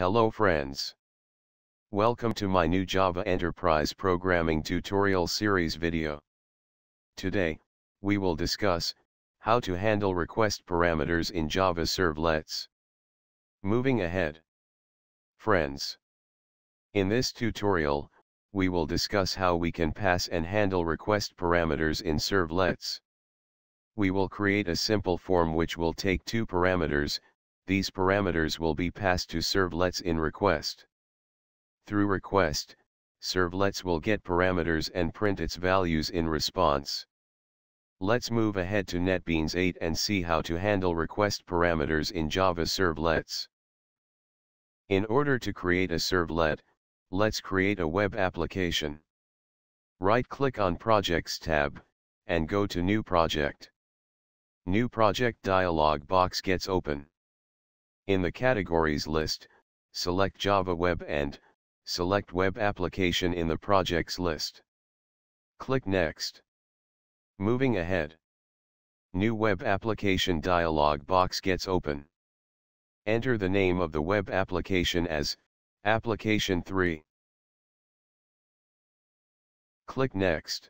Hello friends. Welcome to my new Java Enterprise Programming Tutorial Series video. Today, we will discuss how to handle request parameters in Java servlets. Moving ahead. Friends. In this tutorial, we will discuss how we can pass and handle request parameters in servlets. We will create a simple form which will take two parameters. These parameters will be passed to servlets in request. Through request, servlets will get parameters and print its values in response. Let's move ahead to NetBeans 8 and see how to handle request parameters in Java servlets. In order to create a servlet, let's create a web application. Right-click on Projects tab, and go to New Project. New Project dialog box gets open. In the Categories list, select Java Web and select Web Application in the Projects list. Click Next. Moving ahead. New Web Application dialog box gets open. Enter the name of the web application as Application 3. Click Next.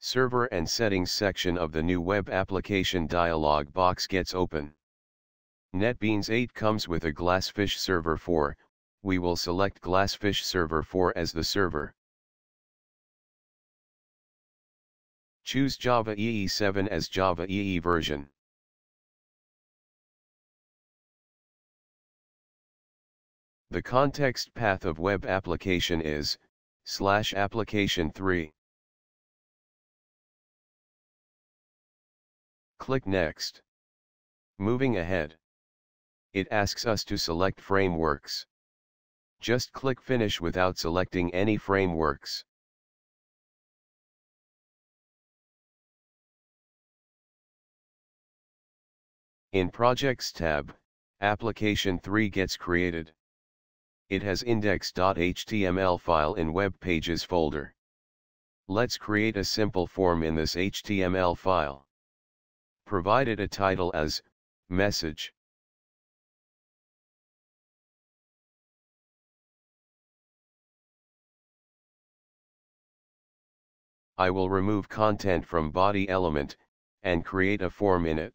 Server and Settings section of the new Web Application dialog box gets open. NetBeans 8 comes with a GlassFish Server 4. We will select GlassFish Server 4 as the server. Choose Java EE 7 as Java EE version. The context path of web application is /application3. Click Next. Moving ahead. It asks us to select frameworks. Just click Finish without selecting any frameworks. In Projects tab, Application 3 gets created. It has index.html file in Web Pages folder. Let's create a simple form in this HTML file. Provide it a title as Message. I will remove content from body element, and create a form in it.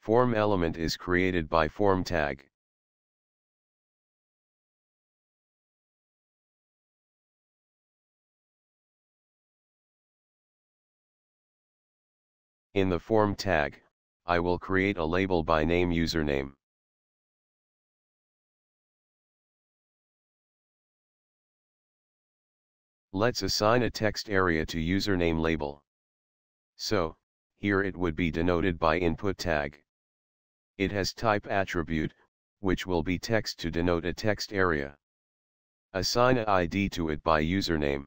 Form element is created by form tag. In the form tag, I will create a label by name username. Let's assign a text area to username label. So, here it would be denoted by input tag. It has type attribute, which will be text to denote a text area. Assign an ID to it by username.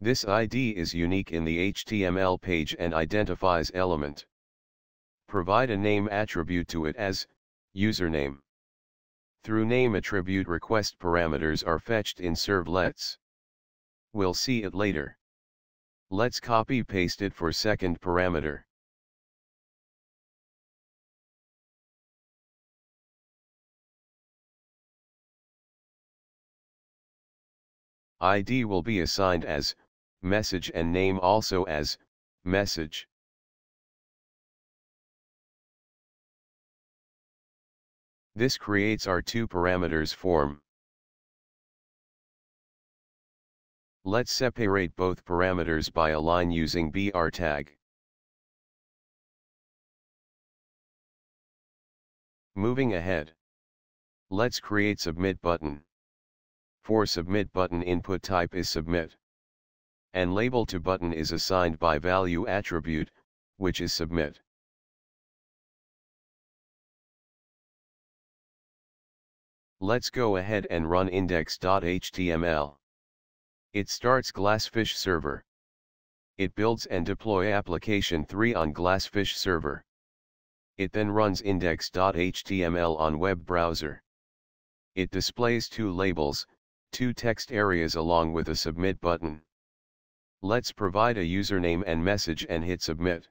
This ID is unique in the HTML page and identifies element. Provide a name attribute to it as username. Through name attribute, request parameters are fetched in servlets. We'll see it later. Let's copy paste it for second parameter. ID will be assigned as message and name also as message. This creates our two parameters form. Let's separate both parameters by a line using br tag. Moving ahead. Let's create submit button. For submit button, input type is submit. And label to button is assigned by value attribute, which is submit. Let's go ahead and run index.html. It starts GlassFish server. It builds and deploys application 3 on GlassFish server. It then runs index.html on web browser. It displays two labels, two text areas along with a submit button. Let's provide a username and message and hit submit.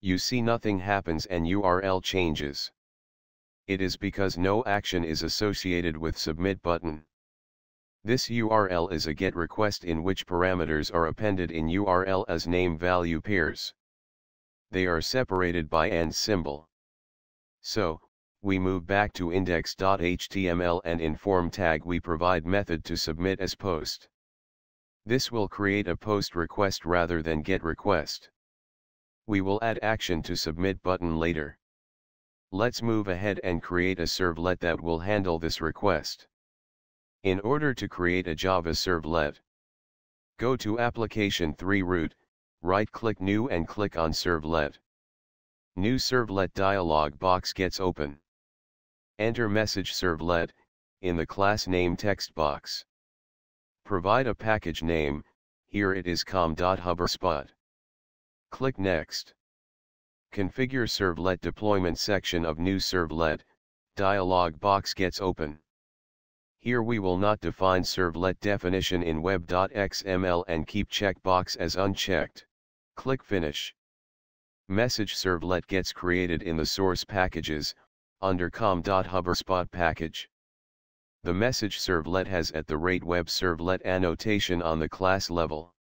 You see nothing happens and URL changes. It is because no action is associated with submit button. This URL is a GET request in which parameters are appended in URL as name value pairs. They are separated by and symbol. So, we move back to index.html and in form tag we provide method to submit as post. This will create a post request rather than GET request. We will add action to submit button later. Let's move ahead and create a servlet that will handle this request. In order to create a Java servlet, go to Application 3 root, right-click New and click on Servlet. New Servlet dialog box gets open. Enter MessageServlet in the class name text box. Provide a package name, here it is com.hubberspot. Click Next. Configure Servlet deployment section of New Servlet, dialog box gets open. Here we will not define servlet definition in web.xml and keep checkbox as unchecked. Click Finish. Message servlet gets created in the source packages, under com.hubberspot package. The message servlet has @web servlet annotation on the class level.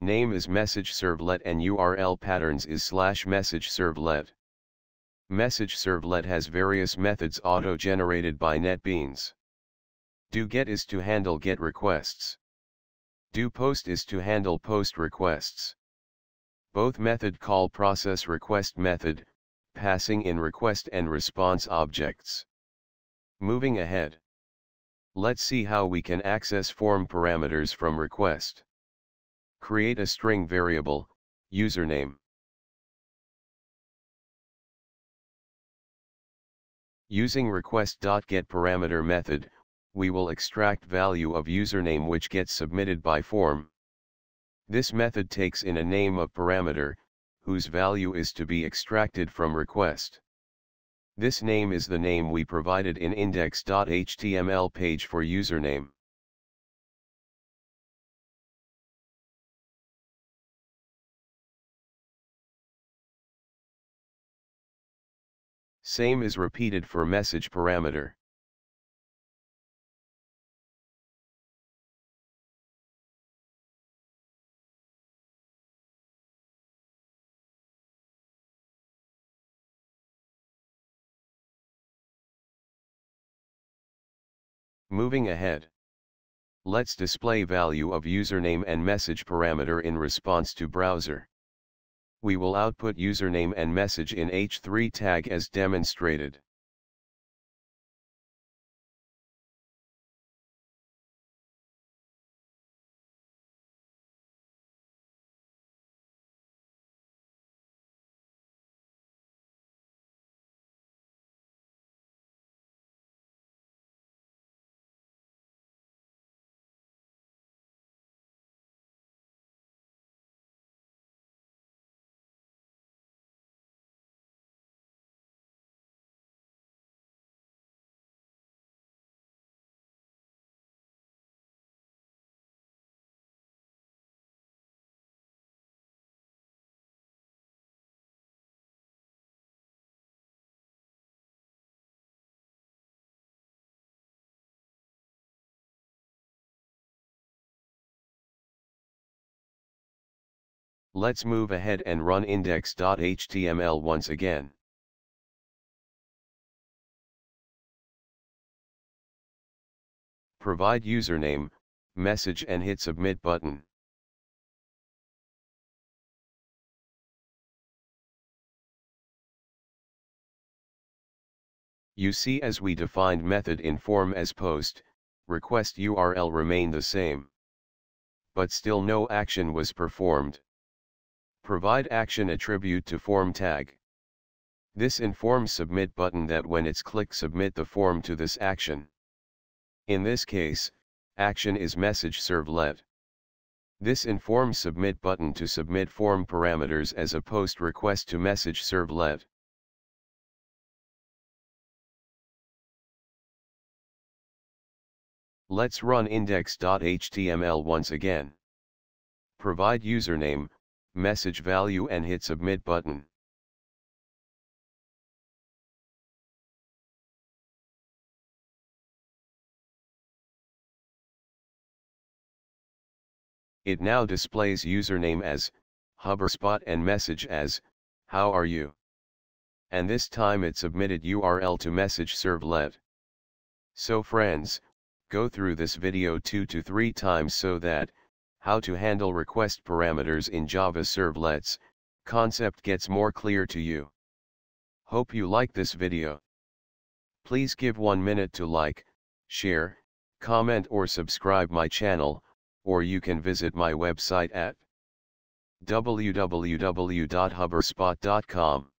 Name is message servlet and URL patterns is /message servlet. Message servlet has various methods auto-generated by NetBeans. DoGet is to handle GET requests. DoPost is to handle POST requests. Both method call process request method, passing in request and response objects. Moving ahead. Let's see how we can access form parameters from request. Create a string variable, username. Using request.getParameter method, we will extract value of username which gets submitted by form. This method takes in a name of parameter, whose value is to be extracted from request. This name is the name we provided in index.html page for username. Same is repeated for message parameter. Moving ahead. Let's display value of username and message parameter in response to browser. We will output username and message in h3 tag as demonstrated. Let's move ahead and run index.html once again. Provide username, message and hit submit button. You see as we defined method in form as post, request URL remain the same. But still no action was performed. Provide action attribute to form tag. This informs submit button that when it's clicked submit the form to this action. In this case, action is message servlet. This informs submit button to submit form parameters as a post request to message servlet. Let's run index.html once again. Provide username, message value and hit submit button. It now displays username as Hubberspot and message as "How are you?" and this time it submitted URL to MessageServlet. So friends, go through this video 2 to 3 times so that how to handle request parameters in Java servlets concept gets more clear to you. Hope you like this video. Please give 1 minute to like, share, comment or subscribe my channel, or you can visit my website at www.hubberspot.com.